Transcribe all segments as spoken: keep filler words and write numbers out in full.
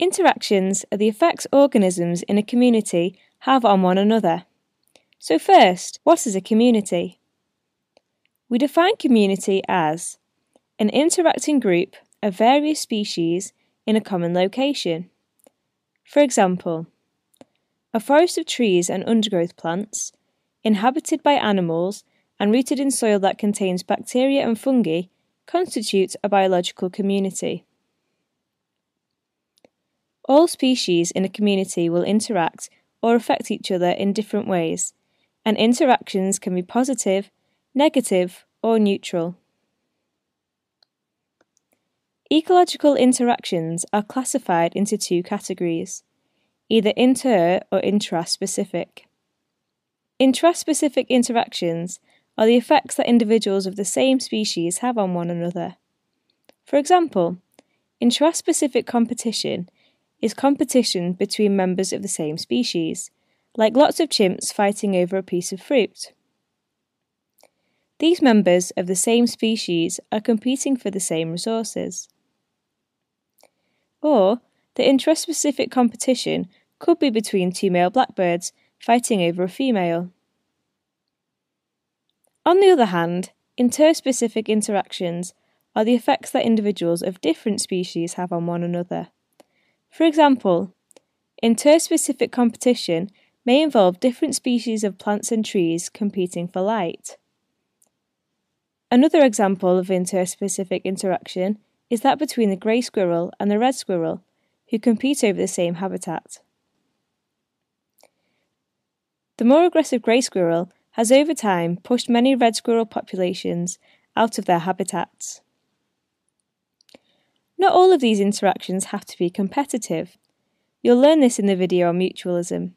Interactions are the effects organisms in a community have on one another. So first, what is a community? We define community as an interacting group of various species in a common location. For example, a forest of trees and undergrowth plants, inhabited by animals and rooted in soil that contains bacteria and fungi, constitutes a biological community. All species in a community will interact or affect each other in different ways, and interactions can be positive, negative, or neutral. Ecological interactions are classified into two categories, either inter- or intraspecific. Intraspecific interactions are the effects that individuals of the same species have on one another. For example, intraspecific competition is competition between members of the same species, like lots of chimps fighting over a piece of fruit. These members of the same species are competing for the same resources. Or, the intraspecific competition could be between two male blackbirds fighting over a female. On the other hand, interspecific interactions are the effects that individuals of different species have on one another. For example, interspecific competition may involve different species of plants and trees competing for light. Another example of interspecific interaction is that between the grey squirrel and the red squirrel, who compete over the same habitat. The more aggressive grey squirrel has over time pushed many red squirrel populations out of their habitats. Not all of these interactions have to be competitive. You'll learn this in the video on mutualism.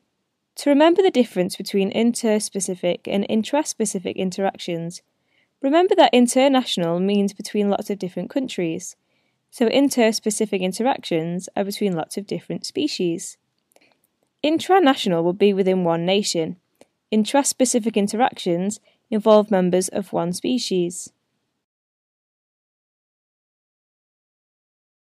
To remember the difference between interspecific and intraspecific interactions, remember that international means between lots of different countries, so interspecific interactions are between lots of different species. Intranational would be within one nation. Intraspecific interactions involve members of one species.